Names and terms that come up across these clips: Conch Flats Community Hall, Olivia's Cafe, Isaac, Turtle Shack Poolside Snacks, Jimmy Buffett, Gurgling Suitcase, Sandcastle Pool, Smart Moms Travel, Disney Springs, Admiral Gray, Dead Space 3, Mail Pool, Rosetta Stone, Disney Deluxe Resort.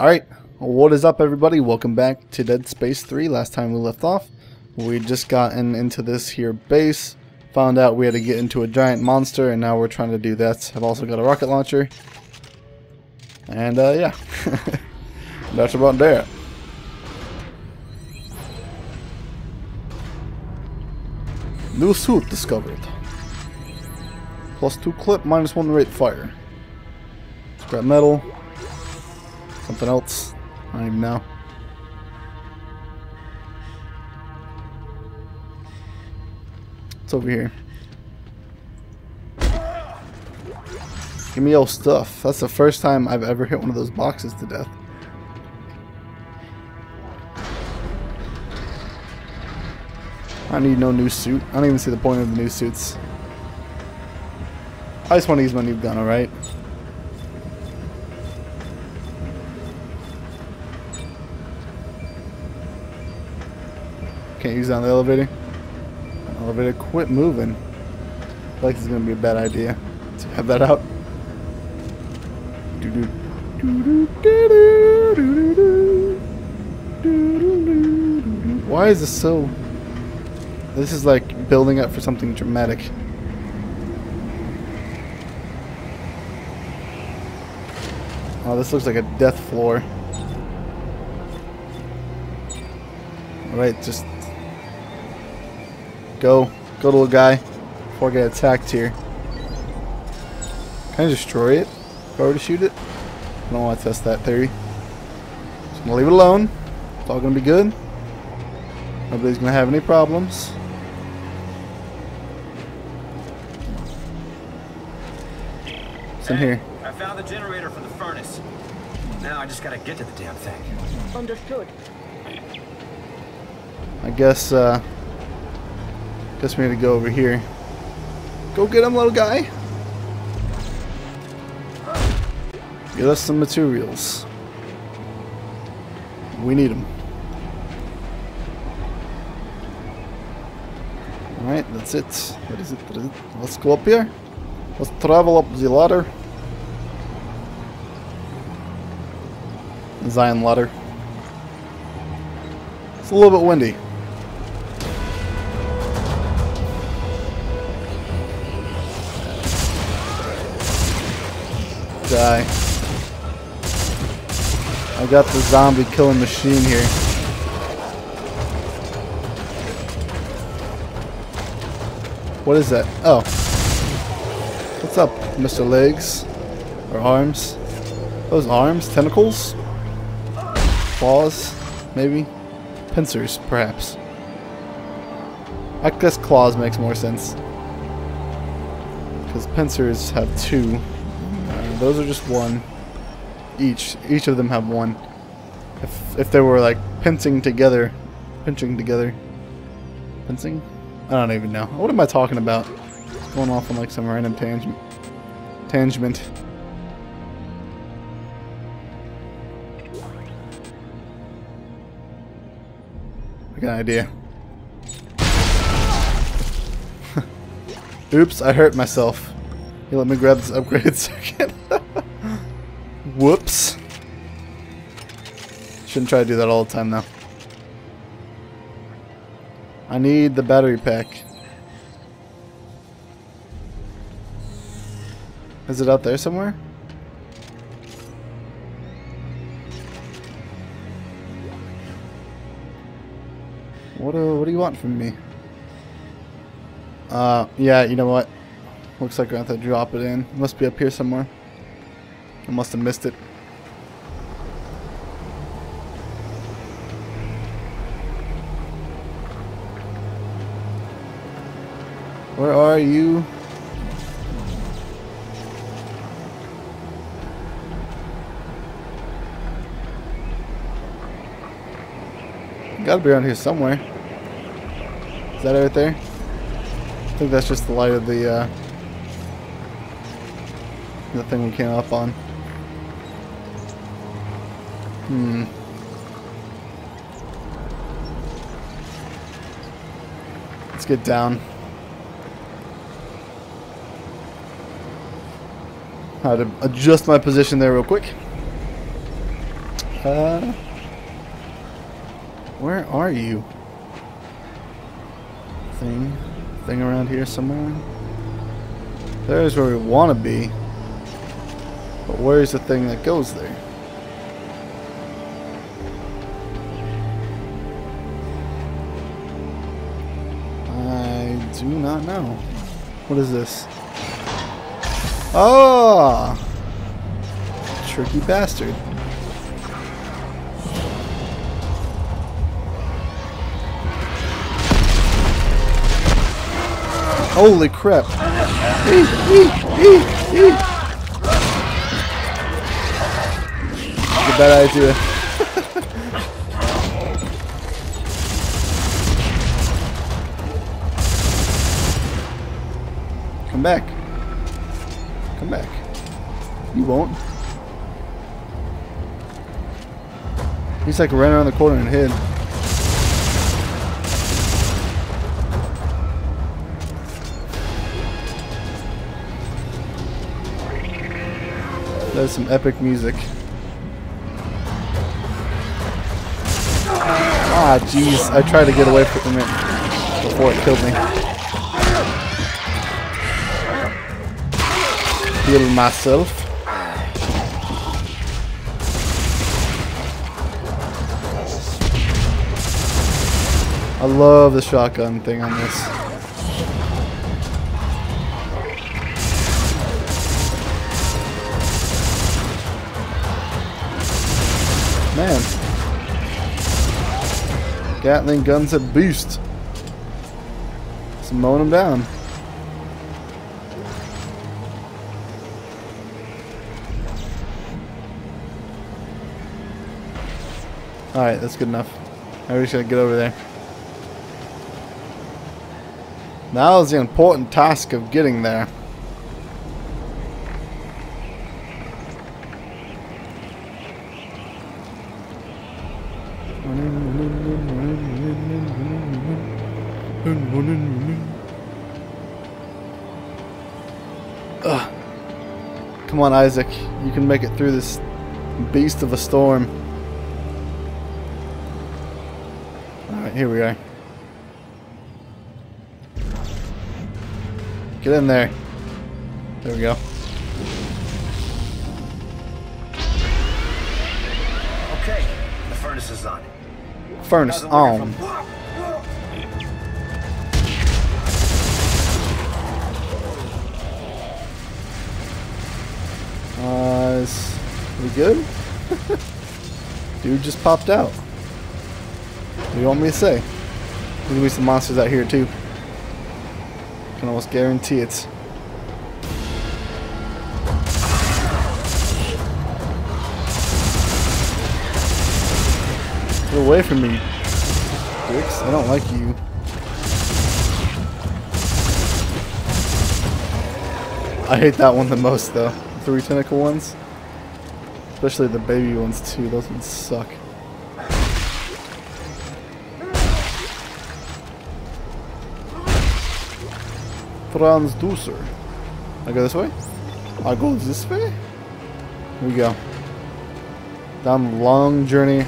Alright, what is up everybody? Welcome back to Dead Space 3. Last time we left off, we just gotten into this here base, found out we had to get into a giant monster, and now we're trying to do that. I've also got a rocket launcher. And yeah, that's about that. New suit discovered. +2 clip, -1 rate fire. Scrap metal. Something else. I don't even know. It's over here. Give me your stuff. That's the first time I've ever hit one of those boxes to death. I need no new suit. I don't even see the point of the new suits. I just want to use my new gun, alright? Can't use it on the elevator. Elevator, quit moving. I feel like this is going to be a bad idea to have that out. Why is this so... This is like building up for something dramatic. Oh, this looks like a death floor. Alright, just go to a guy before I get attacked here. Can I destroy it? If I were to shoot it? I don't want to test that theory. So I'm gonna leave it alone. It's all gonna be good. Nobody's gonna have any problems. What's in here? I found the generator for the furnace. Now I just gotta get to the damn thing. Understood. I guess we need to go over here. Go get him, little guy. Get us some materials. We need them. Alright, that's it. What is it? Let's go up here. Let's travel up the ladder. Zion ladder. It's a little bit windy. Die. I got the zombie killing machine here. What is that? Oh. What's up, Mr. Legs? Or arms? Those arms? Tentacles? Claws? Maybe? Pincers, perhaps. I guess claws makes more sense. Because pincers have two. Those are just one. Each of them have one. If they were like pincing together. I don't even know. What am I talking about? It's going off on like some random tangent. I got an idea. Oops, I hurt myself. You let me grab this upgraded second. Whoops. Shouldn't try to do that all the time though. I need the battery pack. Is it out there somewhere? What do you want from me? Yeah, you know what? Looks like we're gonna have to drop it in. It must be up here somewhere. I must have missed it. Where are you? Gotta be around here somewhere. Is that right there? I think that's just the light of the thing we came up on. Let's get down. I had to adjust my position there real quick. Where are you? Thing around here somewhere. There's where we want to be. But where's the thing that goes there? I do not know. What is this? Oh! Tricky bastard. Holy crap. That's a bad idea. Come back. Come back. You won't. He's like ran around the corner and hid. That is some epic music. Ah, jeez. I tried to get away from it before it killed me. Heal myself. I love the shotgun thing on this. Man. Gatling guns at boost. Just mowing them down. Alright, that's good enough. I really should get over there. Now is the important task of getting there. Come on, Isaac, you can make it through this beast of a storm. Alright, here we are. Get in there. There we go. Okay, the furnace is on. Furnace on. Is we good? Dude just popped out. What do you want me to say? There's gonna be some monsters out here too. Can almost guarantee it. Get away from me, dicks. I don't like you. I hate that one the most though. The 3 tentacle ones. Especially the baby ones too. Those ones suck. Transducer. I go this way? I go this way? Here we go. Down the long journey.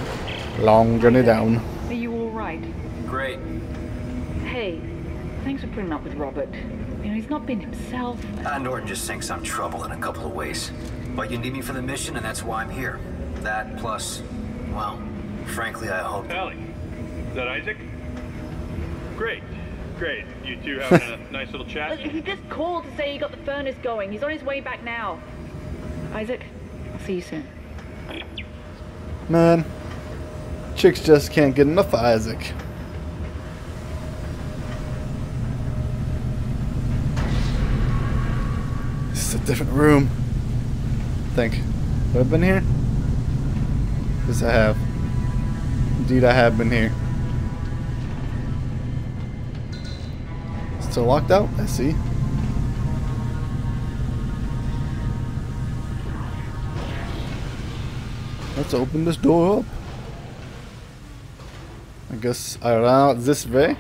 Long journey down. Are you alright? Great. Hey, thanks for putting up with Robert. You know, he's not been himself. Norton just thinks I'm trouble in a couple of ways. But you need me for the mission, and that's why I'm here. That plus, well, frankly, I hope. Allie, is that Isaac? Great. Great. You two having a nice little chat? He just called to say he got the furnace going. He's on his way back now. Isaac, I'll see you soon. Man, chicks just can't get enough of Isaac. This is a different room. I think. Have I been here? Yes, I have. Indeed, I have been here. Still locked out? I see. Let's open this door up. I guess I ran out this way.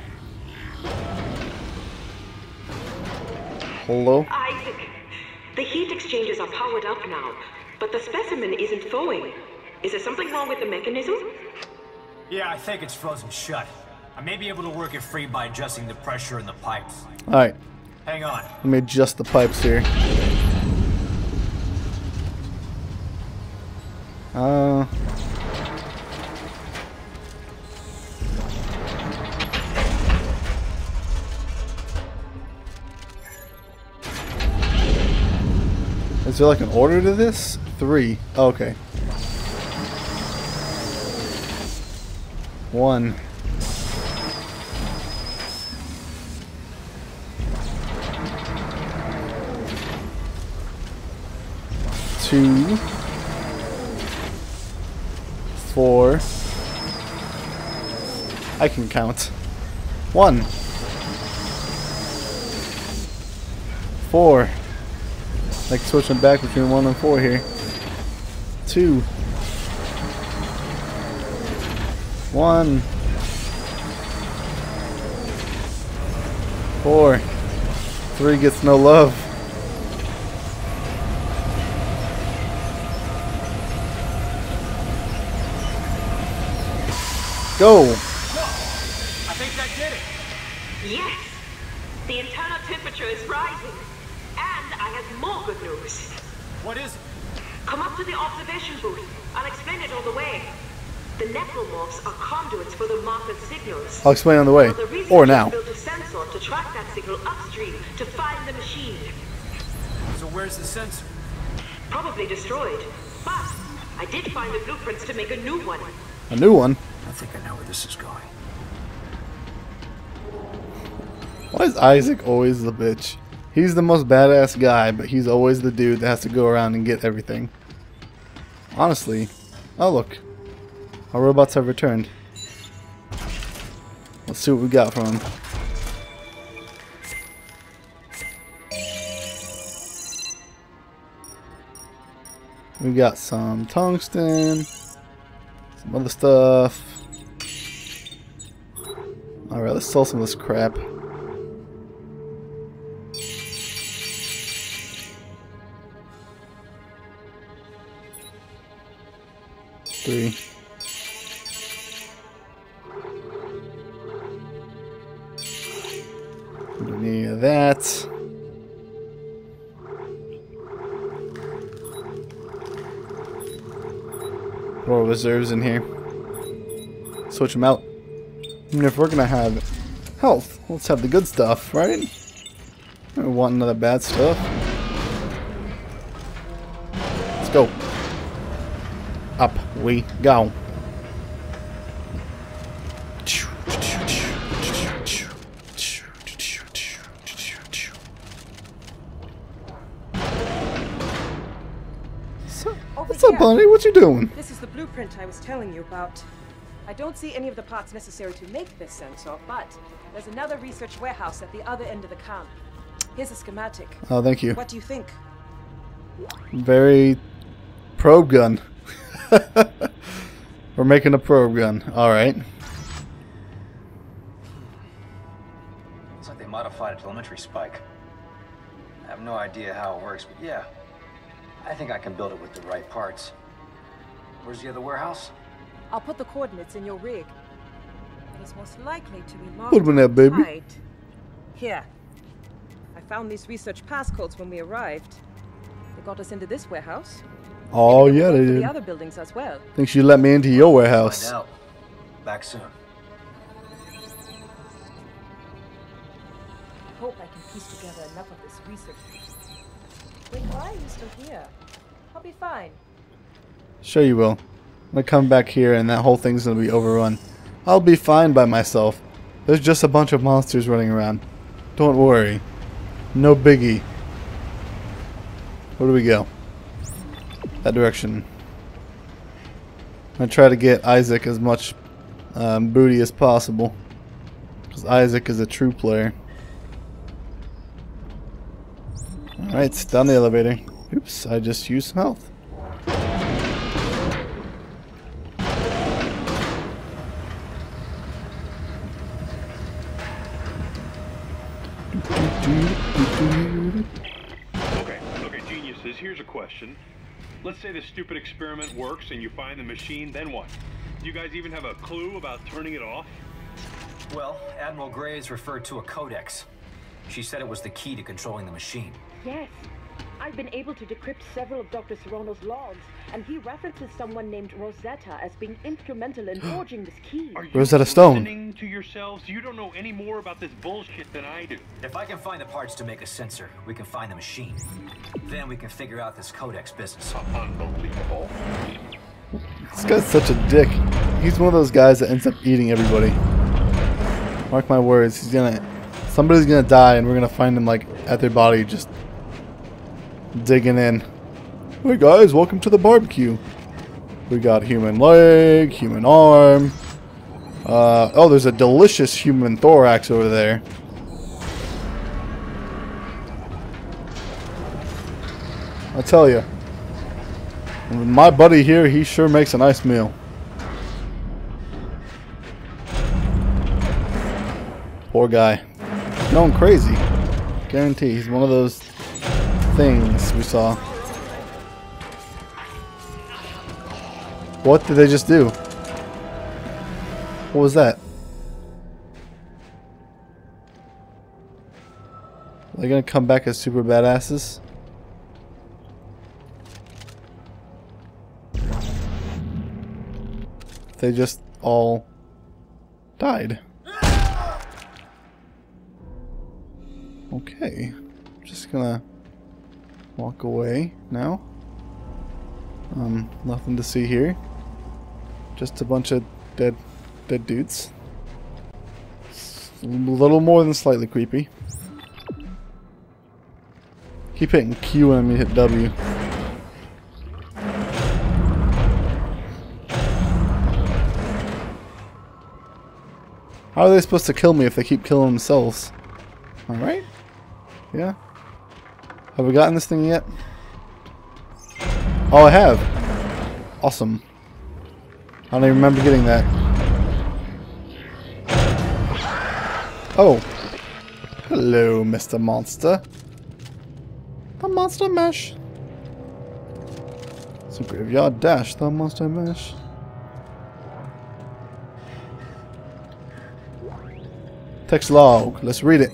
Hello? Isaac, the heat exchangers are powered up now, but the specimen isn't thawing. Is there something wrong with the mechanism? Yeah, I think it's frozen shut. I may be able to work it free by adjusting the pressure in the pipes. Alright. Hang on. Let me adjust the pipes here. Is there like an order to this? 3. Oh, okay. 1. Two, 4, I can count, 1, 4, like switching back between 1 and 4 here, 2, 1, 4, 3 gets no love. Go. Whoa. I think that did it. Yes. The internal temperature is rising. And I have more good news. What is it? Come up to the observation booth. I'll explain it on the way. The nephromorphs are conduits for the market signals. I'll explain on the way. Or now. Built a sensor to track that signal upstream to find the machine. So where's the sensor? Probably destroyed. But I did find the blueprints to make a new one. A new one? I think I know where this is going. Why is Isaac always the bitch? He's the most badass guy, but he's always the dude that has to go around and get everything. Honestly. Oh look. Our robots have returned. Let's see what we got from them. We got some tungsten. Some other stuff. Alright, let's sell some of this crap. Three. Don't need that. More reserves in here. Switch them out. I mean, if we're gonna have health, let's have the good stuff, right? I don't want none of the bad stuff. Let's go. Up we go. So, what's up, Bonnie? What you doing? This is the blueprint I was telling you about. I don't see any of the parts necessary to make this sensor, but there's another research warehouse at the other end of the camp. Here's a schematic. Oh, thank you. What do you think? Very probe gun. We're making a probe gun. All right. Looks like they modified a telemetry spike. I have no idea how it works, but yeah, I think I can build it with the right parts. Where's the other warehouse? I'll put the coordinates in your rig. It's most likely to be marked. Put them there, baby. Here. I found these research passcodes when we arrived. They got us into this warehouse. Oh, yeah, they did. The other buildings as well. Think she let me into your warehouse. Back soon. I hope I can piece together enough of this research. Wait, why are you still here? I'll be fine. Sure you will. I'm gonna come back here and that whole thing's gonna be overrun. I'll be fine by myself. There's just a bunch of monsters running around. Don't worry. No biggie. Where do we go? That direction. I'm gonna try to get Isaac as much booty as possible. Because Isaac is a true player. Alright, down the elevator. Oops, I just used some health. Okay, geniuses, here's a question. Let's say the stupid experiment works and you find the machine, then what? Do you guys even have a clue about turning it off? Well, Admiral Gray has referred to a codex. She said it was the key to controlling the machine. Yes. I've been able to decrypt several of Dr. Serrano's logs, and he references someone named Rosetta as being instrumental in forging this key. Are you Rosetta Stone. Listening to yourselves? You don't know any more about this bullshit than I do. If I can find the parts to make a sensor, we can find the machine. Then we can figure out this codex business. Unbelievable. This guy's such a dick. He's one of those guys that ends up eating everybody. Mark my words, he's gonna... Somebody's gonna die and we're gonna find him like at their body just digging in. Hey guys, welcome to the barbecue. We got human leg, human arm. Oh, there's a delicious human thorax over there. I tell you, my buddy here, he sure makes a nice meal. Poor guy. Going crazy. Guarantee he's one of those things we saw. What did they just do? What was that? Are they gonna come back as super badasses? They just all died. Okay, I'm just gonna walk away now. Nothing to see here. Just a bunch of dead dudes. It's a little more than slightly creepy. Keep hitting Q when I hit W. How are they supposed to kill me if they keep killing themselves? All right. Yeah. Have we gotten this thing yet? Oh, I have. Awesome. I don't even remember getting that. Oh. Hello, Mr. Monster. The Monster Mesh. It's a graveyard dash, the Monster Mesh. Text log. Let's read it.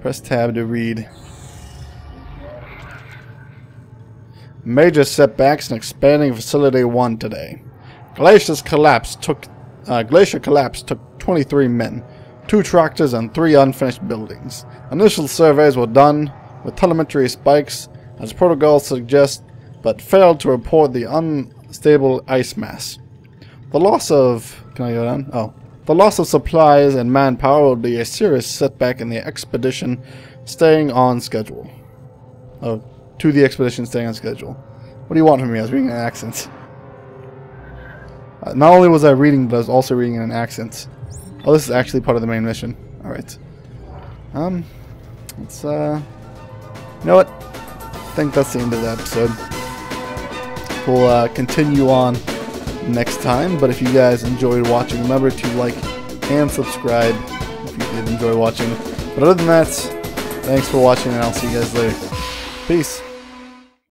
Press tab to read. Major setbacks in expanding Facility 1 today. Glacier collapse took 23 men, 2 tractors, and 3 unfinished buildings. Initial surveys were done with telemetry spikes, as protocol suggests, but failed to report the unstable ice mass. The loss of... Can I go down? Oh. The loss of supplies and manpower will be a serious setback in the expedition staying on schedule. Oh, to the expedition staying on schedule. What do you want from me? I was reading in an accent. Not only was I reading, but I was also reading in an accent. Oh, this is actually part of the main mission. Alright. Let's, You know what? I think that's the end of the episode. We'll, continue on next time, but if you guys enjoyed watching, remember to like and subscribe if you did enjoy watching. But other than that, thanks for watching and I'll see you guys later. Peace.